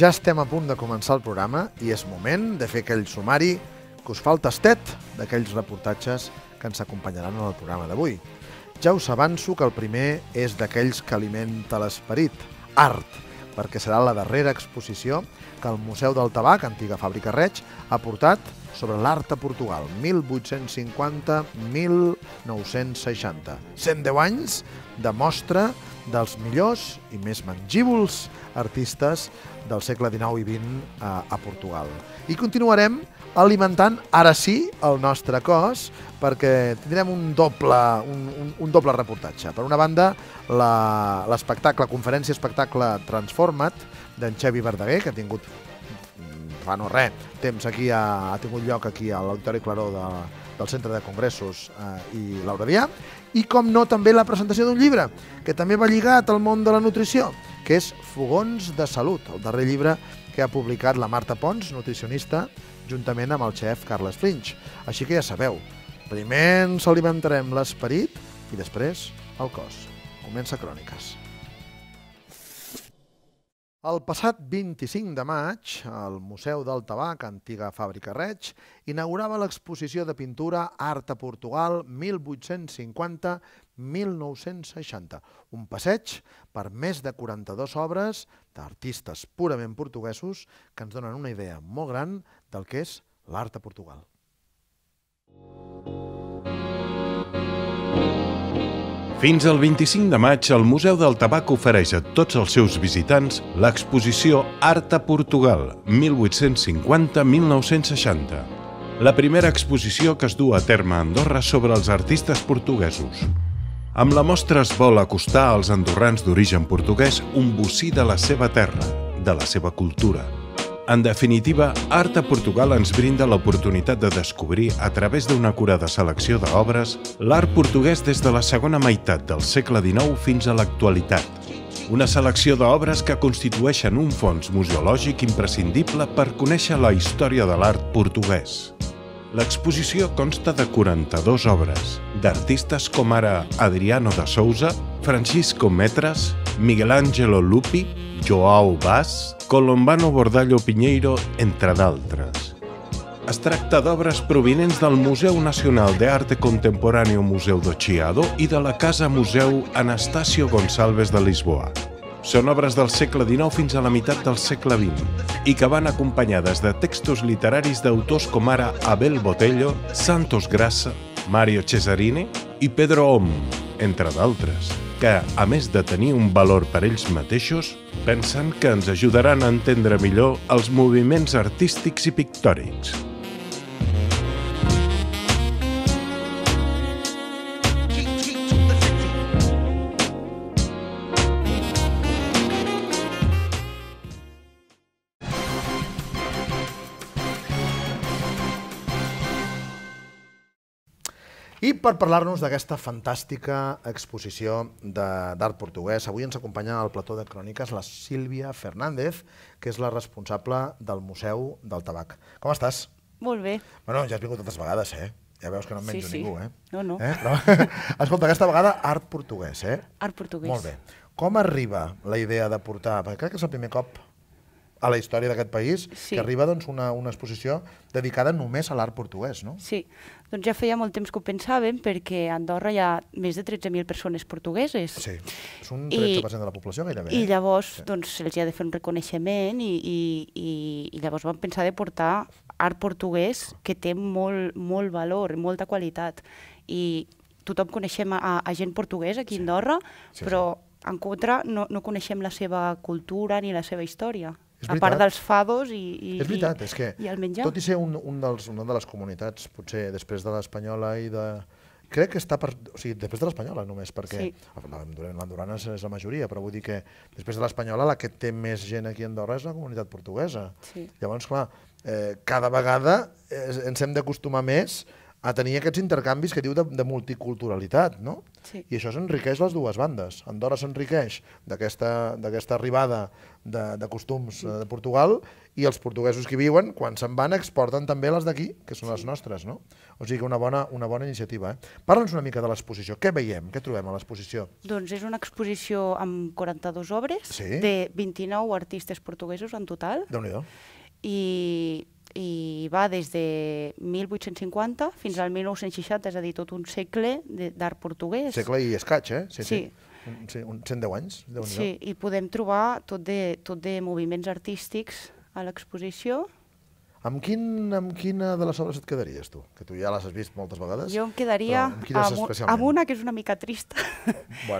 Ja estem a punt de començar el programa i és moment de fer aquell sumari que us fa el tastet d'aquells reportatges que ens acompanyaran en el programa d'avui. Ja us avanço que el primer és d'aquells que alimenta l'esperit, art, perquè serà la darrera exposició que el Museu del Tabac, antiga fàbrica Reig, ha portat sobre l'art a Portugal, 1850-1960. 110 anys de mostra dels millors i més mengívols artistes del segle XIX i XX a Portugal. I continuarem alimentant, ara sí, el nostre cos, perquè tindrem un doble reportatge. Per una banda, l'espectacle, conferència Espectacle Transforma't, d'en Xevi Verdaguer, que ha tingut fa no res temps aquí, ha tingut lloc aquí a l'Auditori Claró del Centre de Congressos i l'Auradià, i com no també la presentació d'un llibre, que també va lligat al món de la nutrició, que és Fogons de Salut, el darrer llibre que ha publicat la Marta Pons, nutricionista, juntament amb el xef Carles Flinch. Així que ja sabeu, primer ens alimentarem l'esperit i després el cos. Comença Cròniques. El passat 25 de maig, el Museu del Tabac, antiga fàbrica Reig, inaugurava l'exposició de pintura Art a Portugal 1850-1960, un passeig per més de 42 obres d'artistes purament portuguesos que ens donen una idea molt gran del que és l'art a Portugal. Fins al 25 de maig, el Museu del Tabac ofereix a tots els seus visitants l'exposició Art a Portugal, 1850-1960. La primera exposició que es du a terme a Andorra sobre els artistes portuguesos. Amb la mostra es vol acostar als andorrans d'origen portuguès un bocí de la seva terra, de la seva cultura. En definitiva, Art a Portugal ens brinda l'oportunitat de descobrir, a través d'una acurada selecció d'obres, l'art portuguès des de la segona meitat del segle XIX fins a l'actualitat. Una selecció d'obres que constitueixen un fons museològic imprescindible per conèixer la història de l'art portuguès. L'exposició consta de 42 obres, d'artistes com ara Adriano de Sousa, Francisco Métras, Miguel Ángelo Lupi, Joao Bas, Colombano Bordallo Piñeiro, entre d'altres. Es tracta d'obres provinents del Museu Nacional d'Arte Contemporàneo Museu de Chiado i de la Casa Museu Anastacio González de Lisboa. Són obres del segle XIX fins a la meitat del segle XX i que van acompanyades de textos literaris d'autors com ara Abel Botello, Santos Grassa, Mario Cesarini i Pedro Ohm, entre d'altres, que, a més de tenir un valor per ells mateixos, pensen que ens ajudaran a entendre millor els moviments artístics i pictòrics. I per parlar-nos d'aquesta fantàstica exposició d'art portuguès, avui ens acompanya al plató de Cròniques la Sílvia Fernández, que és la responsable del Museu del Tabac. Com estàs? Molt bé. Bueno, ja has vingut tantes vegades, eh? Ja veus que no em menjo ningú, eh? No, no. Escolta, aquesta vegada art portuguès, eh? Art portuguès. Molt bé. Com arriba la idea de portar, perquè crec que és el primer cop a la història d'aquest país, que arriba una exposició dedicada només a l'art portuguès, no? Sí, doncs ja feia molt temps que ho pensàvem, perquè a Andorra hi ha més de 13.000 persones portugueses. Sí, és un 13% de la població gairebé. I llavors els ha de fer un reconeixement i llavors vam pensar de portar art portuguès que té molt valor, molta qualitat. I tothom coneixem a gent portuguesa aquí a Andorra, però en contra no coneixem la seva cultura ni la seva història. A part dels fados i el menjar. És veritat, és que tot i ser una de les comunitats, potser després de l'Espanyola i de... Crec que està per... O sigui, després de l'Espanyola només, perquè l'andorrana és la majoria, però vull dir que després de l'Espanyola la que té més gent aquí a Andorra és la comunitat portuguesa. Llavors, clar, cada vegada ens hem d'acostumar més a tenir aquests intercanvis que diu de multiculturalitat, no? I això s'enriqueix les dues bandes. Andorra s'enriqueix d'aquesta arribada de costums de Portugal i els portuguesos que viuen, quan se'n van, exporten també les d'aquí, que són les nostres, no? O sigui que una bona iniciativa. Parla'ns una mica de l'exposició. Què veiem? Què trobem a l'exposició? Doncs és una exposició amb 42 obres de 29 artistes portuguesos en total. Déu-n'hi-do. I va des de 1850 fins al 1960, és a dir, tot un segle d'art portuguès. Segle i escaig, eh? Sí, 110 anys. Sí, i podem trobar tot de moviments artístics a l'exposició. Amb quina de les obres et quedaries, tu? Que tu ja les has vist moltes vegades. Jo em quedaria amb una que és una mica trista,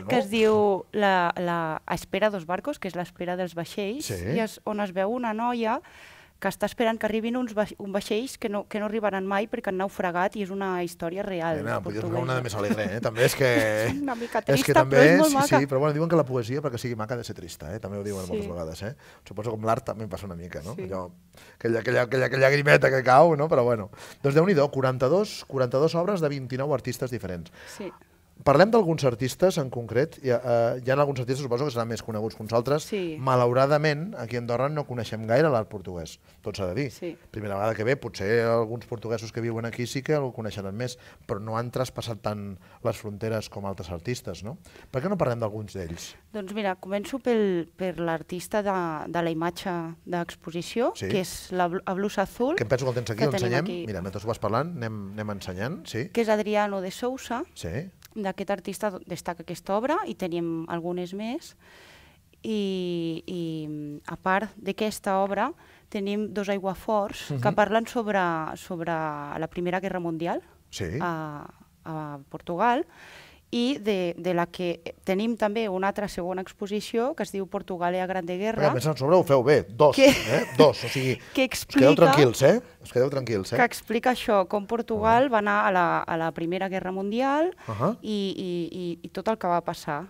que es diu Espera dos barcos, que és l'espera dels vaixells, on es veu una noia que està esperant que arribin uns vaixells que no arribaran mai perquè han naufragat, i és una història real. Podria tocar una de més alegre, també és que... És una mica trista, però és molt maca. Sí, però bueno, diuen que la poesia, perquè sigui maca, ha de ser trista, també ho diuen moltes vegades. Suposo que amb l'art també passa una mica, no? Aquella grimeta que cau, no? Però bueno. Doncs Déu-n'hi-do, 42 obres de 29 artistes diferents. Sí. Parlem d'alguns artistes en concret. Hi ha alguns artistes, suposo, que seran més coneguts que uns altres. Malauradament, aquí a Andorra no coneixem gaire l'art portuguès, tot s'ha de dir. Primera vegada que ve, potser alguns portuguesos que viuen aquí sí que el coneixeran més, però no han traspassat tant les fronteres com altres artistes, no? Per què no parlem d'alguns d'ells? Doncs mira, començo per l'artista de la imatge d'exposició, que és la blusa azul. Que em penso que el tens aquí, l'ensenyem. Mira, mentre ho vas parlant, anem ensenyant. Que és Adriano de Sousa. D'aquest artista destaca aquesta obra, i tenim algunes més, i a part d'aquesta obra tenim dos aiguaforts que parlen sobre la Primera Guerra Mundial a Portugal, i de la que tenim també una altra segona exposició que es diu Portugal e a Grande Guerra. A més, sobre ho feu bé, dos, o sigui, us quedeu tranquils, eh? Que explica això, com Portugal va anar a la Primera Guerra Mundial i tot el que va passar.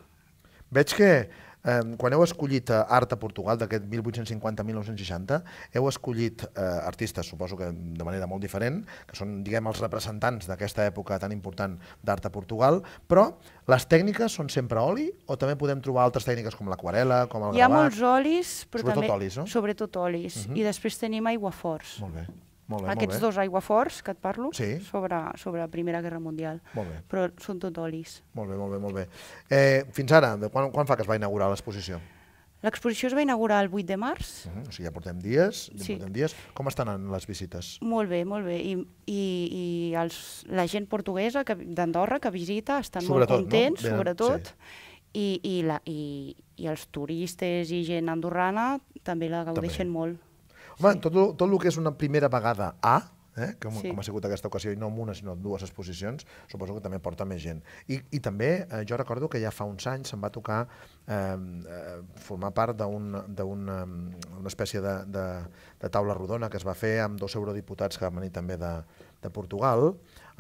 Veig que quan heu escollit art a Portugal d'aquest 1850-1960, heu escollit artistes, suposo que de manera molt diferent, que són, diguem, els representants d'aquesta època tan important d'art a Portugal, però les tècniques són sempre oli, o també podem trobar altres tècniques com l'aquarela, com el gravat? Hi ha molts olis, però també sobretot olis, i després tenim aiguaforts. Molt bé. Aquests dos aiguaforts que et parlo sobre la Primera Guerra Mundial, però són tot olis. Molt bé. Fins ara, quan fa que es va inaugurar l'exposició? L'exposició es va inaugurar el 8 de març. O sigui, ja portem dies. Com estan les visites? Molt bé, i la gent portuguesa d'Andorra que visita estan molt contents, sobretot, i els turistes i gent andorrana també la gaudeixen molt. Home, tot el que és una primera vegada com ha sigut aquesta ocasió, i no amb una sinó amb dues exposicions, suposo que també porta més gent. I també jo recordo que ja fa uns anys se'm va tocar formar part d'una espècie de taula rodona que es va fer amb dos eurodiputats que van venir també de Portugal,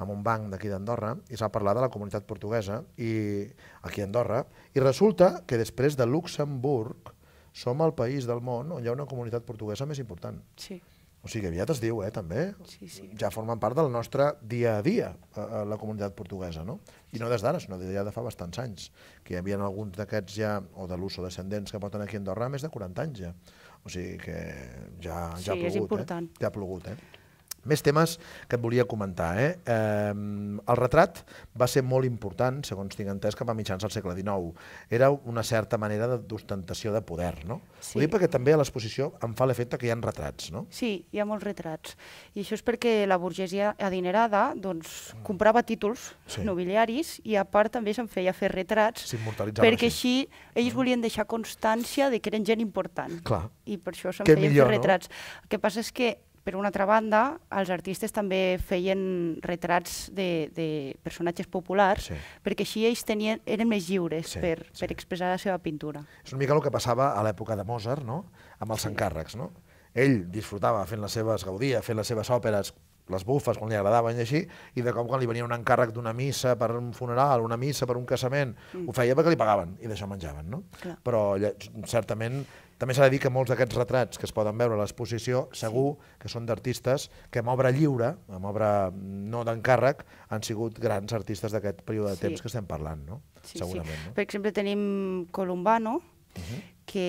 amb un banc d'aquí d'Andorra, i s'ha parlat de la comunitat portuguesa aquí a Andorra, i resulta que després de Luxemburg som el país del món on hi ha una comunitat portuguesa més important. O sigui, aviat es diu, també. Ja formen part del nostre dia a dia, la comunitat portuguesa, no? I no des d'ara, sinó ja de fa bastants anys, que hi havia alguns d'aquests ja, o de l'ús o descendents que porten aquí a Andorra, més de 40 anys ja. O sigui que ja ha plogut, Més temes que et volia comentar. El retrat va ser molt important, segons tinc entès, cap a mitjans del segle XIX. Era una certa manera d'ostentació de poder, no? Ho dic perquè també a l'exposició em fa l'efecte que hi ha retrats, no? Sí, hi ha molts retrats. I això és perquè la burgesia adinerada comprava títols nobiliaris, i a part també se'n feia fer retrats perquè així ells volien deixar constància que eren gent important. I per això se'n feien fer retrats. El que passa és que per una altra banda, els artistes també feien retrats de personatges populars, perquè així ells eren més lliures per expressar la seva pintura. És una mica el que passava a l'època de Mozart, amb els encàrrecs. Ell disfrutava fent les seves òperes, les bufes quan li agradaven llegir, i de com quan li venia un encàrrec d'una missa per un funeral, una missa per un casament, ho feia perquè li pagaven i d'això menjaven, no? Però certament també s'ha de dir que molts d'aquests retrats que es poden veure a l'exposició segur que són d'artistes que amb obra lliure, amb obra no d'encàrrec, han sigut grans artistes d'aquest període de temps que estem parlant, no? Segurament. Per exemple, tenim Colombano, que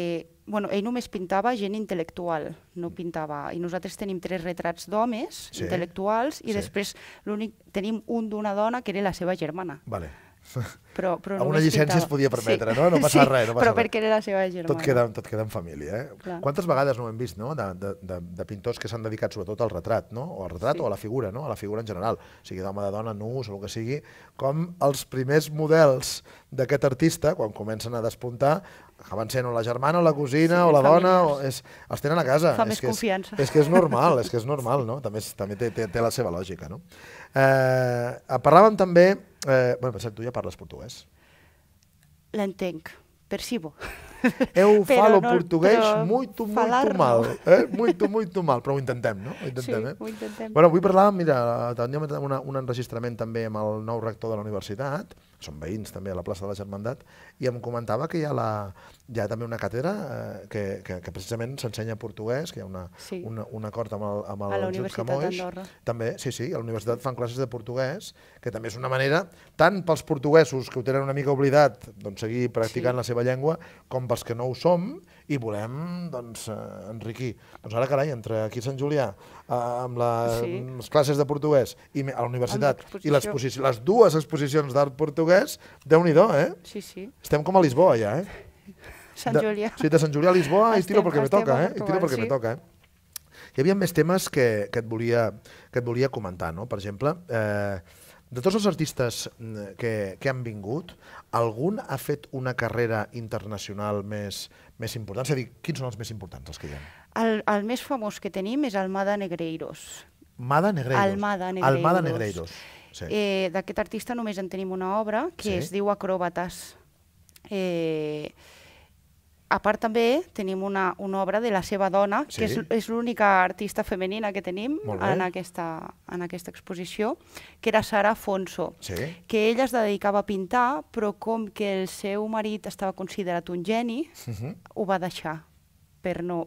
ell només pintava gent intel·lectual, no pintava... I nosaltres tenim tres retrats d'homes intel·lectuals i després tenim un d'una dona que era la seva germana. Alguna llicència es podia permetre, no? No passa res. Però perquè era la seva germana. Tot queda en família. Quantes vegades no ho hem vist de pintors que s'han dedicat sobretot al retrat, o al retrat o a la figura en general, sigui d'home, de dona, nus o el que sigui, com els primers models d'aquest artista, quan comencen a despuntar, acaben sent o la germana, o la cosina, o la dona, els tenen a casa. Fa més confiança. És que és normal, també té la seva lògica. Parlàvem també... Pensem, tu ja parles portuguès. L'entenc, percibo. Eu falo portugués muito, muito mal. Muito, muito mal, però ho intentem, no? Sí, ho intentem. Avui parlàvem, mira, teníem un enregistrament també amb el nou rector de la universitat, són veïns també a la plaça de la Germandat, i em comentava que hi ha també una càtedra que precisament s'ensenya en portuguès, que hi ha un acord amb el Josep Camões. També, sí, a la universitat fan classes de portuguès, que també és una manera, tant pels portuguesos que ho tenen una mica oblidat, doncs seguir practicant la seva llengua, com pels que no ho som i volem, doncs, enriquir. Doncs ara, carai, entre aquí a Sant Julià, amb les classes de portuguès i a la universitat, i les dues exposicions d'art portuguès, Déu-n'hi-do, eh? Sí. Estem com a Lisboa, ja, eh? Sant Julià. Sí, de Sant Julià a Lisboa, i tiro perquè me toca, eh? I tiro perquè me toca, eh? Hi havia més temes que et volia comentar, no? Per exemple, de tots els artistes que han vingut, algun ha fet una carrera internacional més important? És a dir, quins són els més importants, els que hi ha? El més famós que tenim és Almada Negreiros. Almada Negreiros? Almada Negreiros. D'aquest artista només en tenim una obra que es diu Acróbatas. A part també tenim una obra de la seva dona, que és l'única artista femenina que tenim en aquesta exposició, que era Sara Afonso, que ella es dedicava a pintar, però com que el seu marit estava considerat un geni, ho va deixar per no...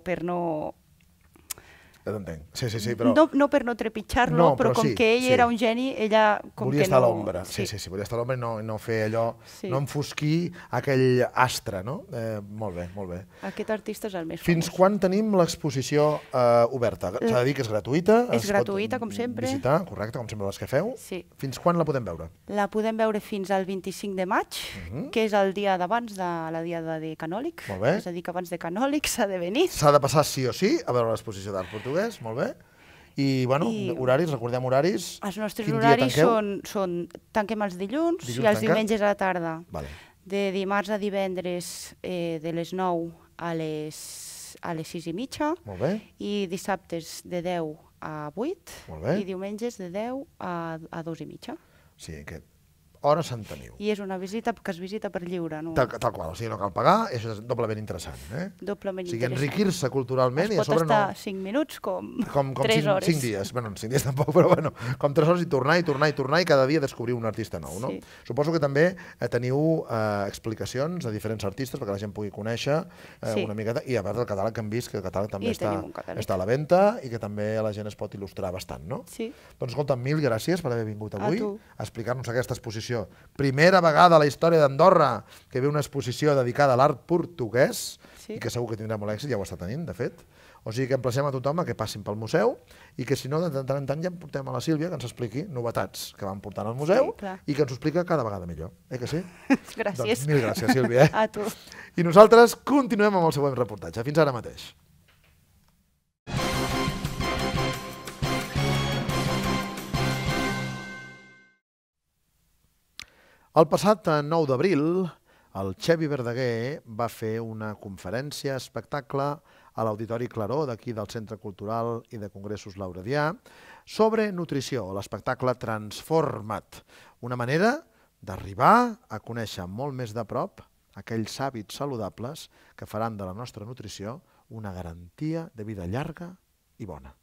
No per no trepitjar-lo, però com que ell era un geni, ella... Volia estar a l'ombra, volia estar a l'ombra i no fer allò, no enfosquir aquell astre, no? Molt bé, molt bé. Aquest artista és el més famós. Fins quan tenim l'exposició oberta? S'ha de dir que és gratuïta? És gratuïta, com sempre. Visitar, correcte, com sempre les que feu. Fins quan la podem veure? La podem veure fins al 25 de maig, que és el dia d'abans de la diada de Canòlic. Molt bé. És a dir, que abans de Canòlic s'ha de venir. S'ha de passar sí o sí a veure l'exposició d'art portuguès. Molt bé. I, bueno, horaris, recordem horaris. Els nostres horaris són... Tanquem els dilluns i els diumenges a la tarda. De dimarts a divendres de les 9 a les 6:30. Molt bé. I dissabtes de 10 a 8. Molt bé. I diumenges de 10 a 2:30. Sí, aquest... hores en teniu. I és una visita que es visita per lliure. Tal qual, o sigui, no cal pagar, això és doblement interessant. Doblement interessant. O sigui, enriquir-se culturalment i a sobre no... Es pot estar 5 minuts com 3 hores. 5 dies, bueno, 5 dies tampoc, però bueno, com 3 hores i tornar i cada dia descobrir un artista nou, no? Suposo que també teniu explicacions de diferents artistes perquè la gent pugui conèixer una miqueta i a part del catàleg que hem vist, que el catàleg també està a la venda i que també la gent es pot il·lustrar bastant, no? Sí. Doncs escolta, mil gràcies per haver vingut avui a explicar-nos aquesta exposició. Primera vegada a la història d'Andorra que ve una exposició dedicada a l'art portuguès i que segur que tindrà molt èxit, ja ho està tenint, de fet. O sigui que emplacem a tothom que passin pel museu i que si no, de tant en tant ja en portem a la Sílvia que ens expliqui novetats que van portant al museu i que ens ho explica cada vegada millor. Eh que sí? Gràcies. Mil gràcies, Sílvia. A tu. I nosaltres continuem amb el següent reportatge. Fins ara mateix. El passat 9 d'abril, el Xevi Verdaguer va fer una conferència-espectacle a l'Auditori Claró d'aquí del Centre Cultural i de Congressos Lòria sobre nutrició, l'espectacle Transforma't, una manera d'arribar a conèixer molt més de prop aquells hàbits saludables que faran de la nostra nutrició una garantia de vida llarga i bona.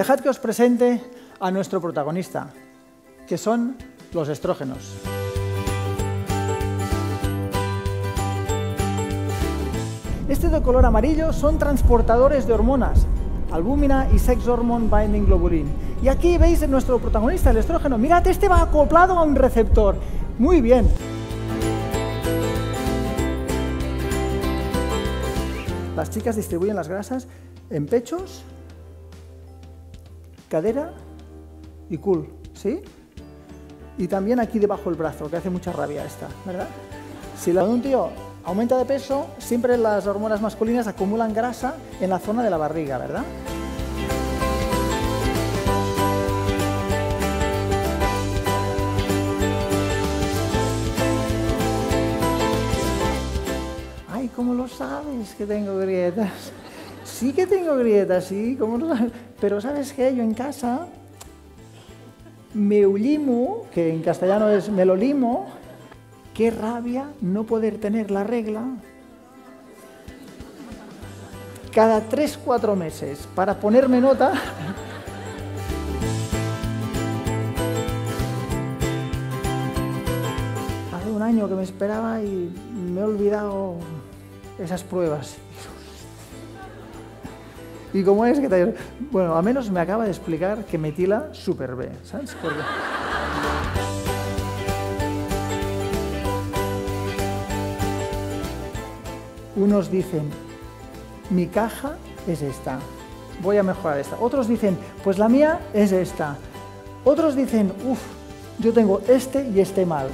Dejad que os presente a nuestro protagonista, que son los estrógenos. Estos de color amarillo son transportadores de hormonas, albúmina y sex hormone binding globulin. Y aquí veis a nuestro protagonista, el estrógeno. Mirad, este va acoplado a un receptor. Muy bien. Las chicas distribuyen las grasas en pechos, cadera y cul, ¿sí? Y también aquí debajo del brazo, que hace mucha rabia esta, ¿verdad? Si un tío aumenta de peso, siempre las hormonas masculinas acumulan grasa en la zona de la barriga, ¿verdad? Ay, ¿cómo lo sabes que tengo grietas? Sí que tengo grietas, sí, ¿cómo lo sabes? Pero ¿sabes qué? Yo en casa me ulimo, que en castellano es me lo limo. Qué rabia no poder tener la regla cada 3-4 meses para ponerme nota. Hace un año que me esperaba y me he olvidado esas pruebas. Y como es que te... Bueno, a menos me acaba de explicar que metila super B, ¿sabes? Porque... Unos dicen, mi caja es esta, voy a mejorar esta. Otros dicen, pues la mía es esta. Otros dicen, uff, yo tengo este y este mal.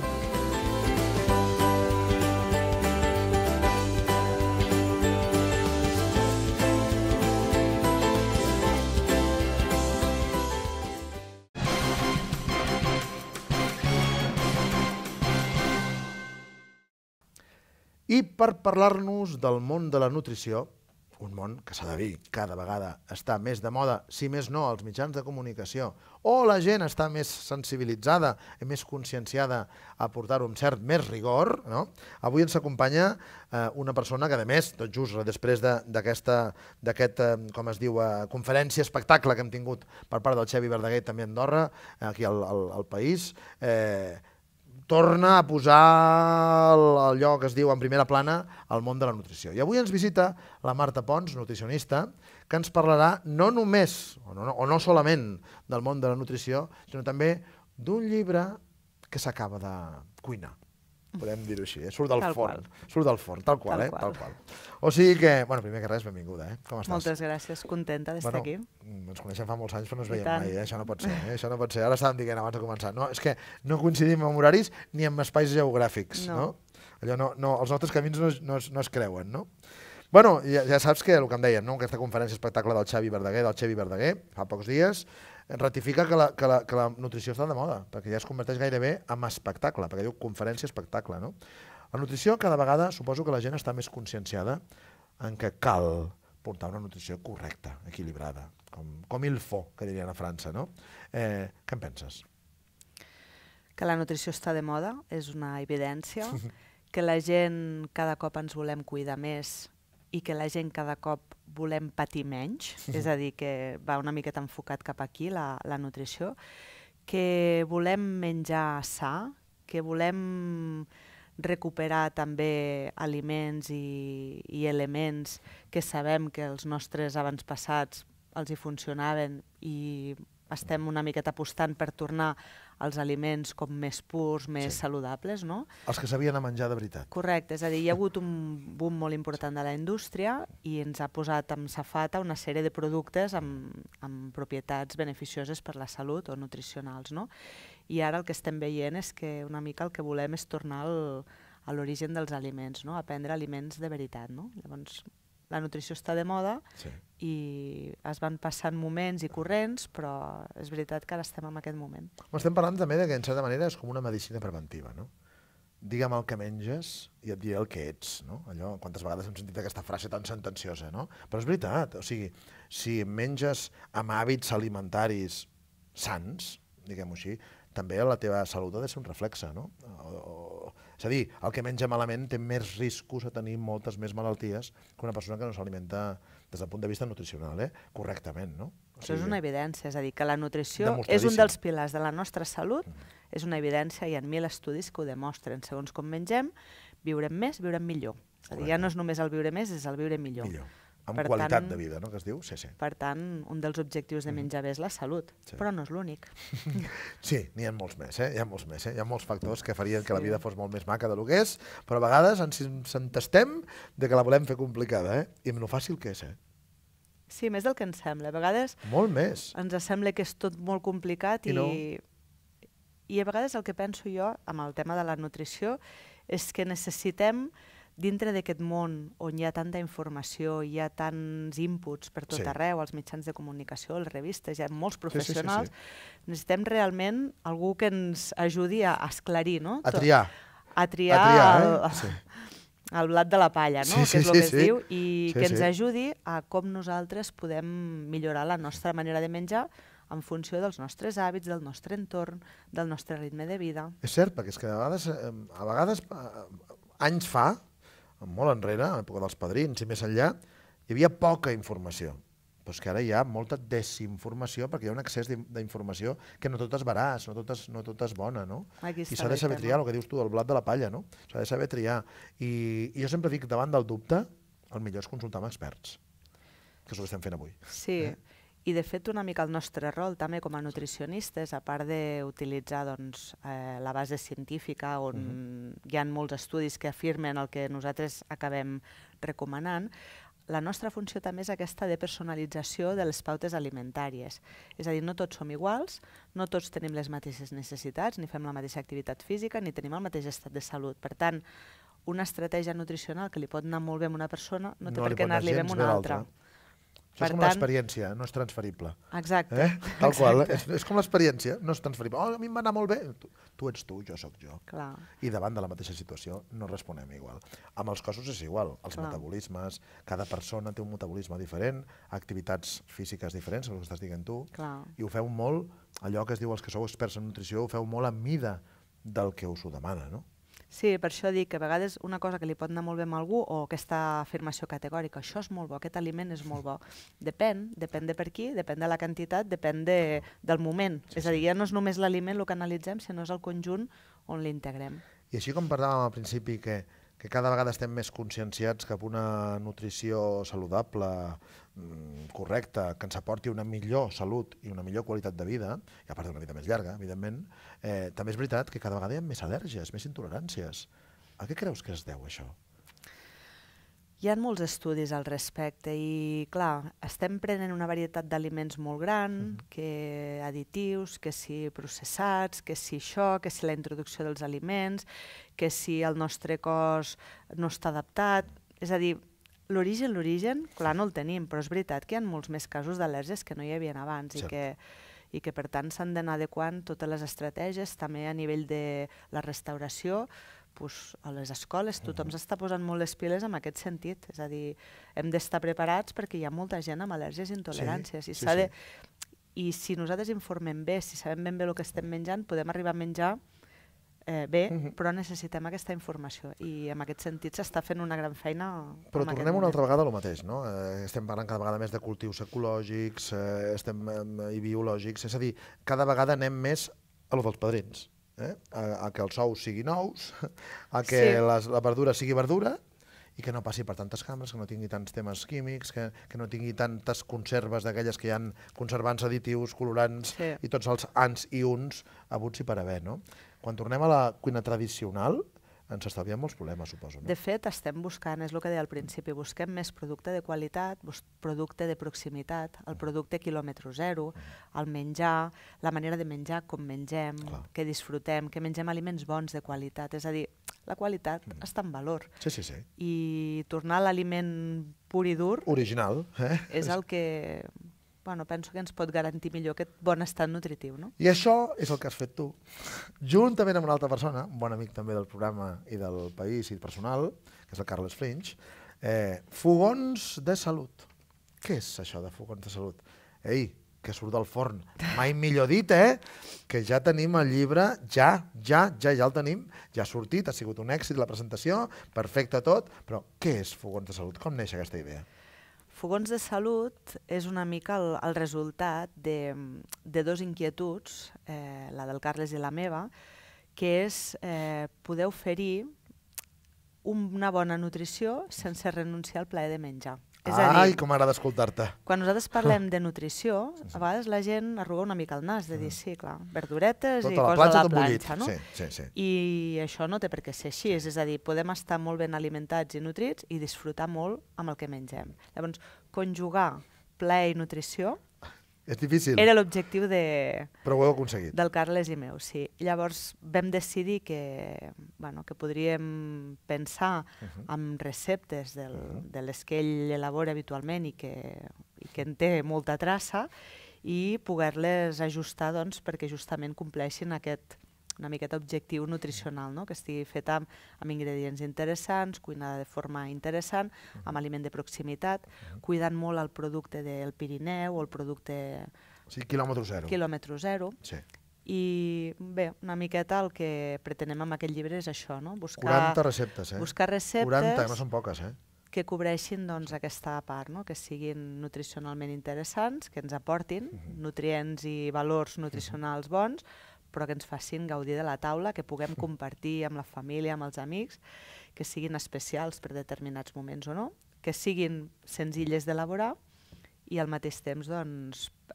I per parlar-nos del món de la nutrició, un món que s'ha de dir cada vegada està més de moda, si més no, als mitjans de comunicació, o la gent està més sensibilitzada i més conscienciada a portar-ho amb cert més rigor, avui ens acompanya una persona que, a més, tot just després d'aquest conferència-espectacle que hem tingut per part del Xevi Verdaguer, també a Andorra, aquí al país, torna a posar allò que es diu en primera plana al món de la nutrició. I avui ens visita la Marta Pons, nutricionista, que ens parlarà no només, o no solament, del món de la nutrició, sinó també d'un llibre que s'acaba de cuinar. Podem dir-ho així, surt del forn, tal qual, tal qual. O sigui que, bueno, primer que res, benvinguda, com estàs? Moltes gràcies, contenta d'estar aquí. Ens coneixem fa molts anys però no ens veiem mai, això no pot ser, això no pot ser. Ara estàvem dient abans de començar, és que no coincidim amb horaris ni amb espais geogràfics, no? Els nostres camins no es creuen, no? Bueno, ja saps que el que em deien, aquesta conferència espectacle del Xevi Verdaguer, fa pocs dies, ratifica que la nutrició està de moda, perquè ja es converteix gairebé en espectacle, perquè diu conferència-espectacle. La nutrició cada vegada suposo que la gent està més conscienciada en que cal portar una nutrició correcta, equilibrada, com il faut, que dirien a França. Què en penses? Que la nutrició està de moda, és una evidència, que la gent cada cop ens volem cuidar més i que la gent cada cop volem patir menys, és a dir, que va una miqueta enfocat cap aquí la nutrició, que volem menjar sa, que volem recuperar també aliments i elements que sabem que els nostres avantpassats els hi funcionaven i estem una miqueta apostant per tornar als aliments com més purs, més saludables, no? Els que s'havien de menjar de veritat. Correcte, és a dir, hi ha hagut un boom molt important de la indústria i ens ha posat en safata una sèrie de productes amb propietats beneficioses per la salut o nutricionals, no? I ara el que estem veient és que una mica el que volem és tornar a l'origen dels aliments, no? A prendre aliments de veritat, no? Llavors, la nutrició està de moda i es van passant moments i corrents, però és veritat que ara estem en aquest moment. Estem parlant també que, en certa manera, és com una medicina preventiva. Digue'm el que menges i et diré el que ets. Quantes vegades hem sentit aquesta frase tan sentenciosa, no? Però és veritat, o sigui, si menges amb hàbits alimentaris sans, diguem-ho així, també la teva salut ha de ser un reflex, no? És a dir, el que menja malament té més riscos a tenir moltes més malalties que una persona que no s'alimenta des del punt de vista nutricional, correctament. Això és una evidència, és a dir, que la nutrició és un dels pilars de la nostra salut, és una evidència, hi ha 1000 estudis que ho demostren. Segons com mengem, viurem més, viurem millor. Ja no és només el viure més, és el viure millor. Amb qualitat de vida, no? Que es diu? Sí, sí. Per tant, un dels objectius de menjar bé és la salut, però no és l'únic. Sí, n'hi ha molts més, hi ha molts més, hi ha molts factors que farien que la vida fos molt més maca del que és, però a vegades ens entestem que la volem fer complicada, i amb lo fàcil que és, Sí, més del que ens sembla. A vegades ens sembla que és tot molt complicat i a vegades el que penso jo amb el tema de la nutrició és que necessitem dintre d'aquest món on hi ha tanta informació, hi ha tants inputs per tot arreu, els mitjans de comunicació, les revistes, hi ha molts professionals, necessitem realment algú que ens ajudi a esclarir, no? A triar. A triar el blat de la palla, no? Que és el que es diu, i que ens ajudi a com nosaltres podem millorar la nostra manera de menjar en funció dels nostres hàbits, del nostre entorn, del nostre ritme de vida. És cert, perquè és que a vegades anys fa, molt enrere, a l'època dels padrins i més enllà, hi havia poca informació. Però és que ara hi ha molta desinformació perquè hi ha un excés d'informació que no tot és veraç, no tot és bona. I s'ha de saber triar, el que dius tu, el blat de la palla. S'ha de saber triar. I jo sempre dic, davant del dubte, el millor és consultar amb experts, que és el que estem fent avui. Sí, i de fet una mica el nostre rol també com a nutricionistes, a part d'utilitzar la base científica on hi ha molts estudis que afirmen el que nosaltres acabem recomanant, la nostra funció també és aquesta de personalització de les pautes alimentàries. És a dir, no tots som iguals, no tots tenim les mateixes necessitats, ni fem la mateixa activitat física, ni tenim el mateix estat de salut. Per tant, una estratègia nutricional que li pot anar molt bé a una persona no té per què anar-li bé a una altra. Això és com l'experiència, no és transferible. Exacte. Tal qual, és com l'experiència, no és transferible. Oh, a mi em va anar molt bé. Tu ets tu, jo soc jo. I davant de la mateixa situació no responem igual. Amb els cossos és igual, els metabolismes, cada persona té un metabolisme diferent, activitats físiques diferents, el que estàs dient tu, i ho feu molt, allò que es diu els que sou experts en nutrició, ho feu molt a mida del que us ho demana, no? Sí, per això dic que a vegades una cosa que li pot anar molt bé a algú o aquesta afirmació categòrica, això és molt bo, aquest aliment és molt bo. Depèn, depèn de per qui, depèn de la quantitat, depèn del moment. És a dir, ja no és només l'aliment el que analitzem, sinó és el conjunt on l'integrem. I així com parlàvem al principi que cada vegada estem més conscienciats cap a una nutrició saludable, correcta, que ens aporti una millor salut i una millor qualitat de vida, i a part d'una vida més llarga, evidentment, també és veritat que cada vegada hi ha més al·lèrgies, més intoleràncies. A què creus que es deu això? Hi ha molts estudis al respecte i, clar, estem prenent una varietat d'aliments molt gran, que additius, que si processats, que si això, que si la introducció dels aliments, que si el nostre cos no està adaptat. És a dir, l'origen, clar, no el tenim, però és veritat que hi ha molts més casos d'al·lèrgies que no hi havia abans i que, per tant, s'han d'anar adequant totes les estratègies, també a nivell de la restauració. A les escoles tothom s'està posant molt les piles en aquest sentit, és a dir, hem d'estar preparats perquè hi ha molta gent amb al·lèrgies i intoleràncies i si nosaltres informem bé, si sabem ben bé el que estem menjant, podem arribar a menjar bé, però necessitem aquesta informació i en aquest sentit s'està fent una gran feina. Però tornem una altra vegada a lo mateix, no? Estem parlant cada vegada més de cultius ecològics i biològics, és a dir, cada vegada anem més a lo dels padrins. A que els ous siguin ous, a que la verdura sigui verdura i que no passi per tantes càmeres, que no tingui tants temes químics, que no tingui tantes conserves d'aquelles que hi ha conservants, additius, colorants i tots els ans i uns abuts i per haver. Quan tornem a la cuina tradicional ens estalviem molts problemes, suposo. De fet, estem buscant, és el que deia al principi, busquem més producte de qualitat, producte de proximitat, el producte quilòmetre zero, el menjar, la manera de menjar, com mengem, que disfrutem, que mengem aliments bons de qualitat. És a dir, la qualitat està en valor. I tornar a l'aliment pur i dur és el que penso que ens pot garantir millor aquest bon estat nutritiu. I això és el que has fet tu, juntament amb una altra persona, un bon amic també del programa i del país i personal, que és el Carles Flinch, Fogons de Salut. Què és això de Fogons de Salut? Ei, que surt del forn, mai millor dit, que ja tenim el llibre, ja el tenim, ja ha sortit, ha sigut un èxit la presentació, perfecte tot, però què és Fogons de Salut? Com neix aquesta idea? Fogons de Salut és una mica el resultat de dos inquietuds, la del Carles i la meva, que és poder oferir una bona nutrició sense renunciar al plaer de menjar. Ai, com m'agrada escoltar-te. Quan nosaltres parlem de nutrició, a vegades la gent arruga una mica el nas de dir, sí, clar, verduretes i cosa a la planxa, no? I això no té per què ser així, és a dir, podem estar molt ben alimentats i nutrits i disfrutar molt amb el que mengem. Llavors, conjugar plaer i nutrició era l'objectiu del Carles i meu. Llavors vam decidir que podríem pensar en receptes de les que ell elabora habitualment i que en té molta traça i poder-les ajustar perquè justament compleixin aquest una miqueta objectiu nutricional, que estigui fet amb ingredients interessants, cuinada de forma interessant, amb aliment de proximitat, cuidant molt el producte del Pirineu o el producte... O sigui, quilòmetre zero. Quilòmetre zero. I bé, una miqueta el que pretenem amb aquest llibre és això, no? 40 receptes, eh? 40, no són poques, eh? Que cobreixin aquesta part, que siguin nutricionalment interessants, que ens aportin nutrients i valors nutricionals bons, però que ens facin gaudir de la taula, que puguem compartir amb la família, amb els amics, que siguin especials per determinats moments o no, que siguin senzilles d'elaborar i al mateix temps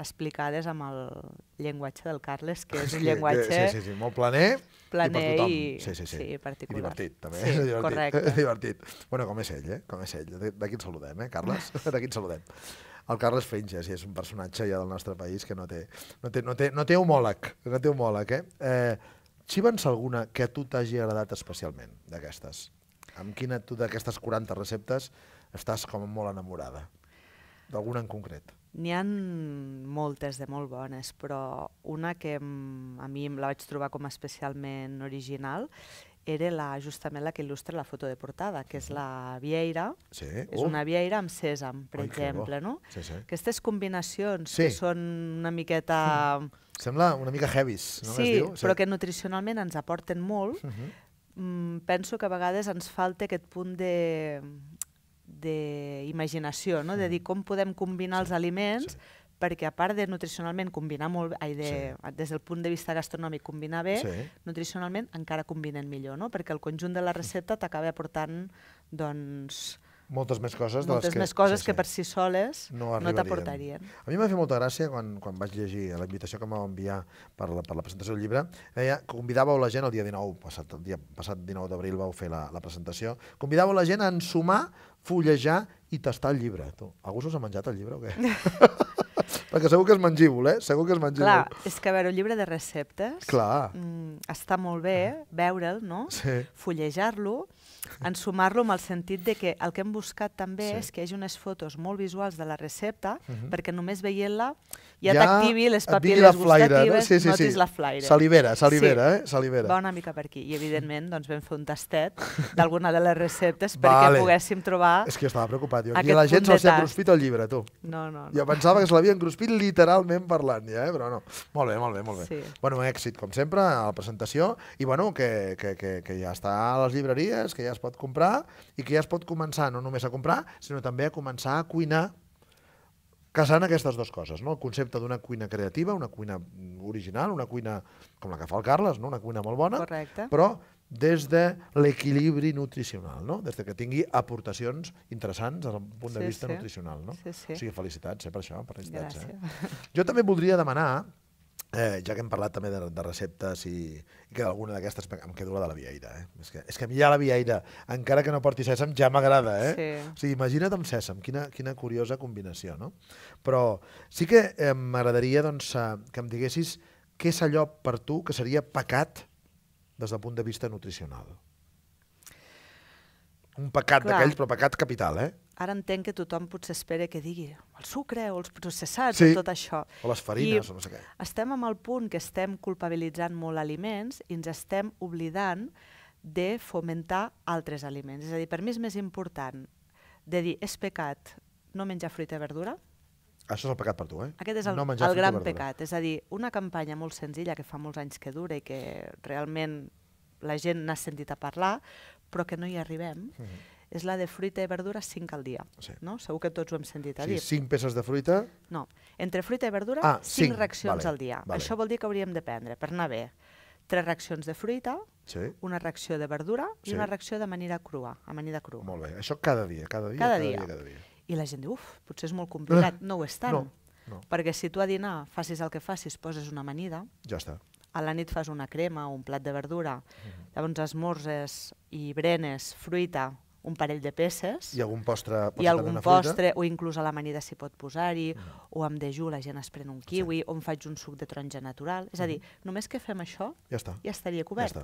explicades amb el llenguatge del Carles, que és un llenguatge molt planer i particular. I divertit, divertit. Bé, com és ell, d'aquí ens saludem, Carles, d'aquí ens saludem. El Carles Flinch és un personatge ja del nostre país que no té homòleg. Xiva'ns alguna que a tu t'hagi agradat especialment d'aquestes? Amb quina tu d'aquestes 40 receptes estàs com molt enamorada? D'alguna en concret? N'hi ha moltes de molt bones, però una que a mi la vaig trobar com especialment original era justament la que il·lustra la foto de portada, que és la vieira, és una vieira amb sèsam, per exemple. Aquestes combinacions que són una miqueta... Sembla una mica heavies, no? Sí, però que nutricionalment ens aporten molt. Penso que a vegades ens falta aquest punt d'imaginació, de dir com podem combinar els aliments perquè a part de nutricionalment combinar molt bé, des del punt de vista gastronòmic combinar bé, nutricionalment encara combinen millor, perquè el conjunt de la recepta t'acaba aportant moltes més coses que per si soles no t'aportarien. A mi m'ha fet molta gràcia quan vaig llegir la invitació que em vau enviar per la presentació del llibre, que convidàveu la gent el dia 19, el dia passat 19 d'abril vau fer la presentació, convidàveu la gent a ensumar, fullejar i tastar el llibre. Algú us ha menjat el llibre o què? Perquè segur que és mengívol, eh? Segur que és mengívol. Clar, és que a veure, un llibre de receptes està molt bé veure'l, no? Fullejar-lo, ensumar-lo amb el sentit que el que hem buscat també és que hi hagi unes fotos molt visuals de la recepta perquè només veient-la ja t'activi les papil·les gustatives, notis la flaire. S'alibera, s'alibera. Va una mica per aquí. I evidentment vam fer un tastet d'alguna de les receptes perquè poguéssim trobar aquest punt de tast. És que jo estava preocupat. I la gent se'ls ha cruspit el llibre, tu. No. Jo pensava que se l'havien cruspit literalment parlant, però no. Molt bé, molt bé. Bueno, èxit, com sempre, a la presentació. I bueno, que ja està a les llibreries, que ja es pot comprar i que ja es pot començar no només a comprar, sinó també a començar a cuinar casant aquestes dues coses, el concepte d'una cuina creativa, una cuina original, una cuina com la que fa el Carles, una cuina molt bona, però des de l'equilibri nutricional, des que tingui aportacions interessants des del punt de vista nutricional. O sigui, felicitats per això. Jo també voldria demanar, ja que hem parlat també de receptes i que d'alguna d'aquestes em quedo la de la vieira. És que a mi ja la vieira, encara que no porti sèsam, ja m'agrada. O sigui, imagina't amb sèsam, quina curiosa combinació. Però sí que m'agradaria que em diguessis què és allò per tu que seria pecat des del punt de vista nutricional. Un pecat d'aquells, però pecat capital, eh? Ara entenc que tothom potser espera que digui el sucre o els processats o tot això. O les farines o no sé què. Estem en el punt que estem culpabilitzant molt aliments i ens estem oblidant de fomentar altres aliments. És a dir, per mi és més important de dir és pecat no menjar fruita i verdura Això és el pecat per tu, eh? Aquest és el gran pecat. És a dir, una campanya molt senzilla que fa molts anys que dura i que realment la gent n'ha sentit a parlar, però que no hi arribem, és la de fruita i verdura 5 al dia. Segur que tots ho hem sentit a dir. 5 peces de fruita? No, entre fruita i verdura, 5 reaccions al dia. Això vol dir que hauríem de prendre, per anar bé, 3 reaccions de fruita, una reacció de verdura i una reacció d'amanida crua. Molt bé, això cada dia, cada dia. I la gent diu, uf, potser és molt complicat. No ho és tant, perquè si tu a dinar facis el que facis, poses una amanida, a la nit fas una crema o un plat de verdura, llavors esmorzes i berenes, fruita, un parell de peces, i algun postre, o inclús a l'amanida s'hi pot posar-hi, o amb dejú la gent es pren un kiwi, o em faig un suc de taronja natural. És a dir, només que fem això ja estaria cobert.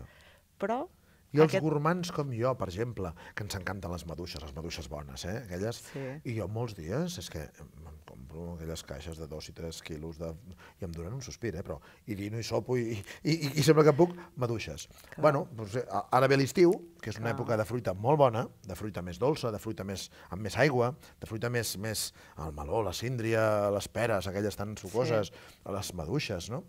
Però... I els gormands com jo, per exemple, que ens encanten les maduixes bones, aquelles, i jo molts dies és que em compro aquelles caixes de 2 i 3 quilos i em donen un sospir, però i dino i sopo i sembla que puc maduixes. Bueno, ara ve l'estiu, que és una època de fruita molt bona, de fruita més dolça, de fruita amb més aigua, de fruita més... el meló, la síndria, les peres, aquelles tan sucoses, les maduixes, no?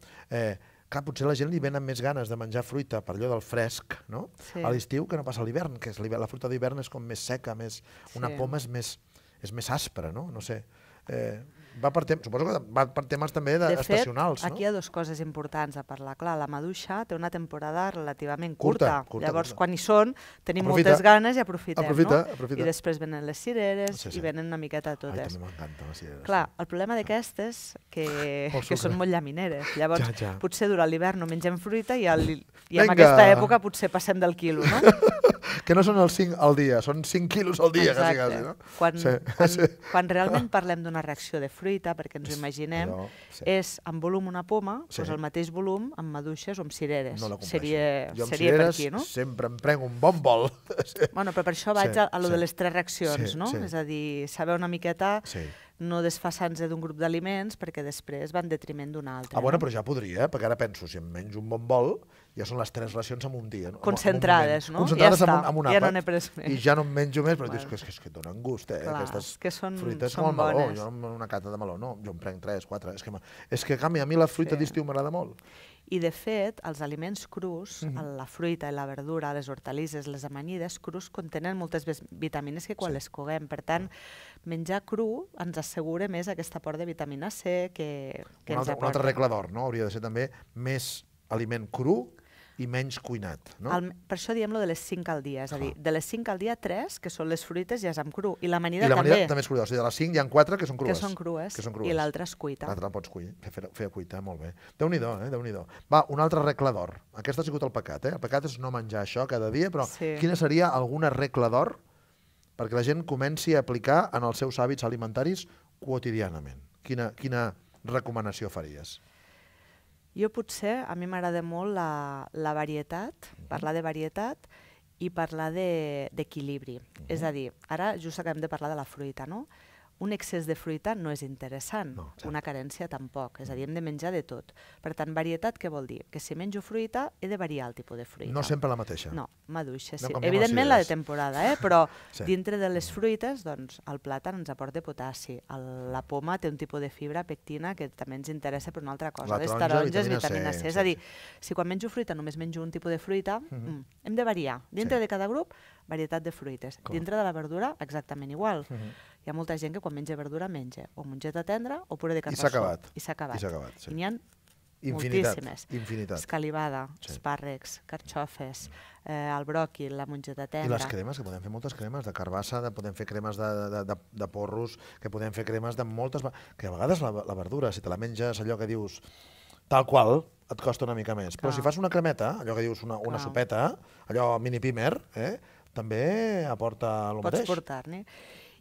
Clar, potser la gent li venen més ganes de menjar fruita per allò del fresc, no? A l'estiu que no passa a l'hivern, que la fruita d'hivern és com més seca, una poma és més àspera, no? No sé. Suposo que va per temes també estacionals, no? De fet, aquí hi ha 2 coses importants a parlar. Clar, la maduixa té una temporada relativament curta. Llavors, quan hi són, tenim moltes ganes i aprofitem, no? I després venen les cireres i venen una miqueta de totes. Ai, també m'encanten les cireres. Clar, el problema d'aquestes que són molt llamineres. Llavors, potser durant l'hivern no mengem fruita i en aquesta època potser passem del quilo, no? Que no són els 5 al dia, són 5 quilos al dia, quasi, no? Quan realment parlem d'una reacció de fruita, perquè ens ho imaginem, és en volum una poma, doncs el mateix volum amb maduixes o amb cireres. No la compleixo. Jo amb cireres sempre em prenc un bon bol. Bueno, però per això vaig a lo de les 3 reaccions, no? És a dir, saber una miqueta... no desfassant-se d'un grup d'aliments perquè després va en detriment d'un altre. Ah, bueno, però ja podria, perquè ara penso, si em menjo un bon bol, ja són les 3 racions en un dia. Concentrades, no? Concentrades en un àpat. I ja no em menjo més, però dius que donen gust, aquestes fruites com el meló. Jo amb una cata de meló, no, jo em prenc 3, 4. És que, a mi, la fruita d'estiu m'agrada molt. I, de fet, els aliments crus, la fruita i la verdura, les hortalisses, les amanides crus, contenen moltes vitamines que quan les coguem. Per tant, menjar cru ens assegura més aquest aport de vitamina C que ens aporta. Una altra regla d'or, no? Hauria de ser també més aliment cru i menys cuinat, no? Per això diem-lo de les 5 al dia, és a dir, de les 5 al dia, 3, que són les fruites, ja és amb cru, i l'amanida també. I l'amanida també és cru, o sigui, de les 5 hi ha 4 que són crues. Que són crues, i l'altra es cuita. L'altra la pots fer cuita, molt bé. Déu-n'hi-do, eh? Déu-n'hi-do. Va, un altre regla d'or. Aquesta ha sigut el pecat, eh? El pecat és no menjar això cada dia, però quina seria alguna regla d'or perquè la gent comenci a aplicar en els seus hàbits alimentaris quotidianament? Quina recomanació faries? Jo potser, a mi m'agrada molt la varietat, parlar de varietat i parlar d'equilibri. És a dir, ara just acabem de parlar de la fruita, no? Un excés de fruita no és interessant, una carència tampoc, és a dir, hem de menjar de tot. Per tant, varietat què vol dir? Que si menjo fruita he de variar el tipus de fruita. No sempre la mateixa. No, maduixa, sí. Evidentment la de temporada, però dintre de les fruites, doncs, el plàtan ens aporta potassi, la poma té un tipus de fibra, pectina, que també ens interessa per una altra cosa. Les taronges, vitamina C. És a dir, si quan menjo fruita només menjo un tipus de fruita, hem de variar. Dintre de cada grup, varietat de fruites. Dintre de la verdura, exactament igual. Hi ha molta gent que quan menja verdura menja o mongeta tendra o puré de carbassó. I s'ha acabat. I n'hi ha moltíssimes. Escalivada, espàrrecs, carxofes, el bròquil, la mongeta tendra... I les cremes, que podem fer moltes cremes de carbassa, podem fer cremes de porros, que podem fer cremes de moltes... Que a vegades la verdura, si te la menges allò que dius tal qual, et costa una mica més. Però si fas una cremeta, allò que dius una sopeta, allò mini pimer, també aporta el mateix. Pots portar-ne.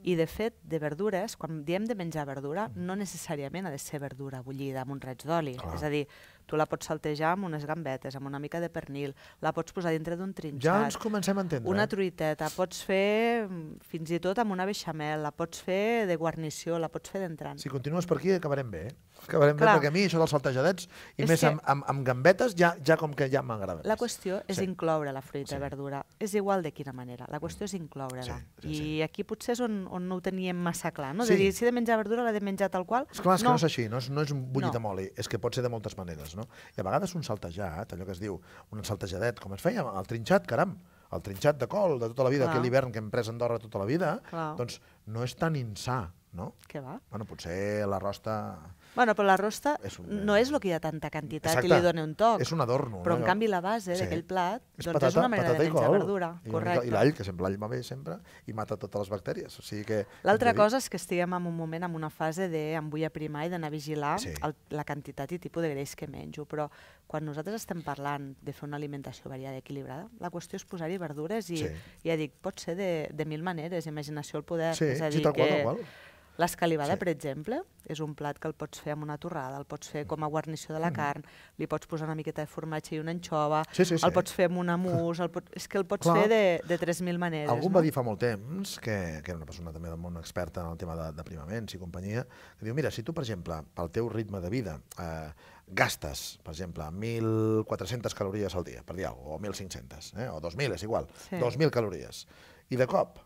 I, de fet, de verdures, quan diem de menjar verdura, no necessàriament ha de ser verdura bullida amb un raig d'oli. És a dir, Tu la pots saltejar amb unes gambetes, amb una mica de pernil, la pots posar dintre d'un trinxat. Ja ens comencem a entendre. Una truiteta, pots fer fins i tot amb una beixamel, la pots fer de guarnició, la pots fer d'entrant. Si continues per aquí acabarem bé, perquè a mi això dels saltejadets i més amb gambetes ja com que ja m'agrada més. La qüestió és incloure la fruita i verdura, és igual de quina manera, la qüestió és incloure-la. I aquí potser és on no ho teníem massa clar, no? És a dir, si he de menjar verdura l'he de menjar tal qual. És clar, és que no és així, no és un bullit amb oli, és que pot ser de moltes maneres, no? I a vegades un saltejat, allò que es diu, un saltejadet, com es feia, el trinxat, caram, el trinxat de col de tota la vida, aquell hivern que hem pres a Andorra tota la vida, doncs no és tan insà, no? Què va? Bueno, potser la rosta... Bueno, però la rosta no és el que hi ha tanta quantitat que li doni un toc. És un adorno. Però en canvi la base d'aquell plat és una manera de menjar verdura. I l'all, que sempre l'all va bé sempre, i mata totes les bactèries. L'altra cosa és que estiguem en un moment en una fase d'en vull aprimar i d'anar a vigilar la quantitat i tipus de greix que menjo. Però quan nosaltres estem parlant de fer una alimentació variada i equilibrada, la qüestió és posar-hi verdures i ja dic, pot ser de mil maneres, imaginació al poder. Sí, tal qual. L'escalivada, per exemple, és un plat que el pots fer amb una torrada, el pots fer com a guarnició de la carn, li pots posar una miqueta de formatge i una anxova, el pots fer amb un mousse, és que el pots fer de 3.000 maneres. Algú va dir fa molt temps, que era una persona també molt experta en el tema d'aprimaments i companyia, que diu, mira, si tu, per exemple, pel teu ritme de vida gastes, per exemple, 1.400 calories al dia, per dir alguna cosa, o 1.500, o 2.000, és igual, 2.000 calories, i de cop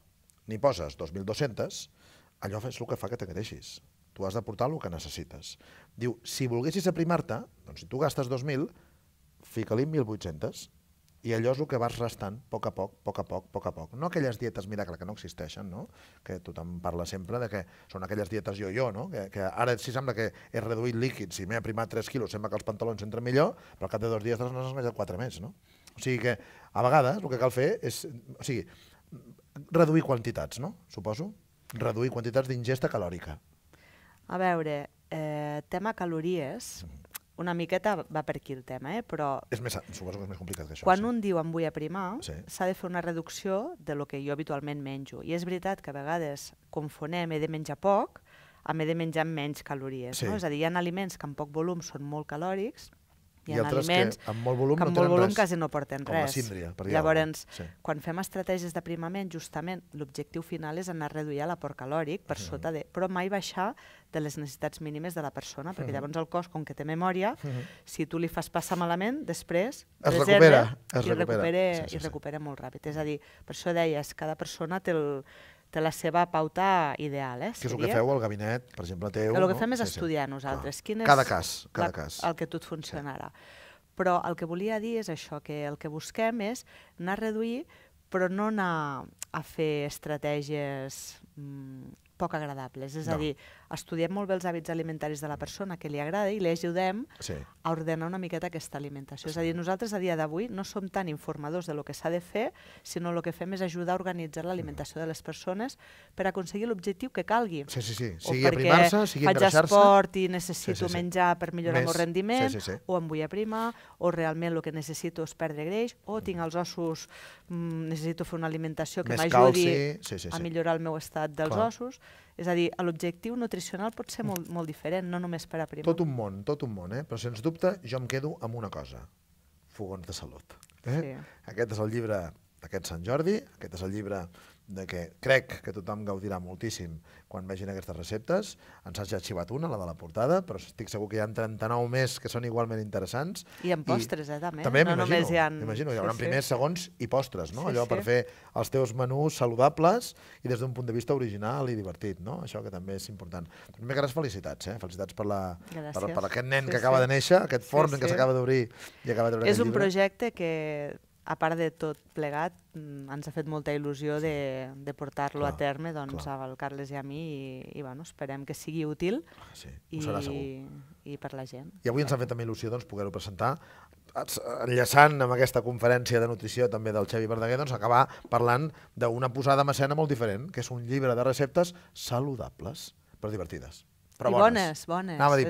n'hi poses 2.200, allò és el que fa que t'engreixis. Tu has de portar el que necessites. Diu, si volguessis aprimar-te, doncs si tu gastes 2.000, fica-li 1.800. I allò és el que vas restant, a poc a poc, a poc a poc, a poc a poc. No aquelles dietes miracle que no existeixen, no? Que tothom parla sempre de que són aquelles dietes jo-jo, no? Que ara sí sembla que he reduït líquids i m'he aprimat 3 quilos, sembla que els pantalons entren millor, però al cap de 2 dies no s'han enganyat 4 més, no? O sigui que a vegades el que cal fer és, o sigui, reduir quantitats, no? Suposo. Reduir quantitats d'ingesta calòrica. A veure, tema calories, una miqueta va per aquí el tema, però... Suposo que és més complicat que això. Quan un diu em vull aprimar, s'ha de fer una reducció del que jo habitualment menjo. I és veritat que a vegades confonem he de menjar poc amb he de menjar menys calories. És a dir, hi ha aliments que amb poc volum són molt calòrics, hi ha aliments que amb molt volum quasi no porten res. Llavors, quan fem estratègies d'aprimament, justament l'objectiu final és anar a reduir l'aport calòric per sota de... però mai baixar de les necessitats mínimes de la persona, perquè llavors el cos, com que té memòria, si tu li fas passar malament, després es recupera molt ràpid. És a dir, per això deies, cada persona té la seva pauta ideal. Que és el que feu al gabinet, per exemple, teu. El que fem és estudiar nosaltres. Quin és el que a tu et funcionarà. Però el que volia dir és això, que el que busquem és anar a reduir, però no anar a fer estratègies poc agradables. És a dir, estudiem molt bé els hàbits alimentaris de la persona que li agrada i li ajudem a ordenar una miqueta aquesta alimentació. És a dir, nosaltres a dia d'avui no som tan informadors del que s'ha de fer, sinó el que fem és ajudar a organitzar l'alimentació de les persones per aconseguir l'objectiu que calgui. O perquè faig esport i necessito menjar per millorar el meu rendiment, o em vull aprimar, o realment el que necessito és perdre greix, o tinc els ossos, necessito fer una alimentació que m'ajudi a millorar el meu estat dels ossos. És a dir, l'objectiu nutricional pot ser molt diferent, no només per aprimar. Tot un món, però sens dubte jo em quedo amb una cosa, Fogons de Salut. Aquest és el llibre d'aquest Sant Jordi, aquest és el llibre que crec que tothom gaudirà moltíssim quan vegin aquestes receptes. Ens has ja xivat una, la de la portada, però estic segur que hi ha 39 més que són igualment interessants. I amb postres, també. També, m'imagino, hi haurà primers, segons i postres, no? Allò per fer els teus menús saludables i des d'un punt de vista original i divertit, no? Això que també és important. Primer que res, felicitats, eh? Felicitats per aquest nen que acaba de néixer, aquest forn que s'acaba d'obrir i acaba d'obrir aquest llibre. És un projecte que... a part de tot plegat, ens ha fet molta il·lusió de portar-lo a terme al Carles i a mi i esperem que sigui útil i per la gent. I avui ens ha fet també il·lusió poder-ho presentar, enllaçant amb aquesta conferència de nutrició també del Xevi Verdaguer, acabar parlant d'una posada en escena molt diferent, que és un llibre de receptes saludables però divertides. I bones, bones. Anava a dir,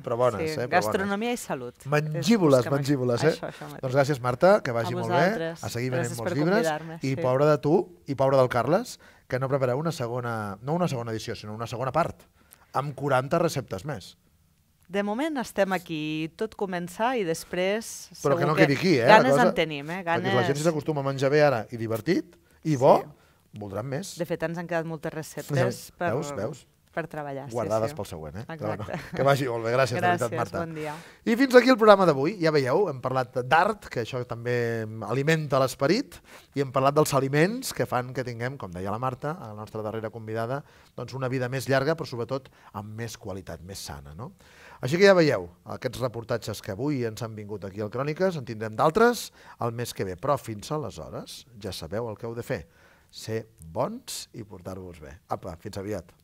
però bones. Gastronomia i salut. Mangívoles, mangívoles. Doncs gràcies, Marta, que vagi molt bé. A seguir venent molts llibres. I pobra de tu, i pobra del Carles, que no prepareu una segona, no una segona edició, sinó una segona part, amb 40 receptes més. De moment estem aquí, tot comença i després... Però que no quedi aquí, eh? Ganes en tenim, eh? Perquè la gent si s'acostuma a menjar bé ara i divertit i bo, voldran més. De fet, ens han quedat moltes receptes per treballar. Guardades pel següent, eh? Exacte. Que vagi molt bé, gràcies, de veritat, Marta. Gràcies, bon dia. I fins aquí el programa d'avui. Ja veieu, hem parlat d'art, que això també alimenta l'esperit, i hem parlat dels aliments que fan que tinguem, com deia la Marta, la nostra darrera convidada, doncs una vida més llarga, però sobretot amb més qualitat, més sana, no? Així que ja veieu, aquests reportatges que avui ens han vingut aquí al Cròniques, en tindrem d'altres el mes que ve. Però fins aleshores ja sabeu el que heu de fer, ser bons i portar-vos bé. Apa, fins aviat.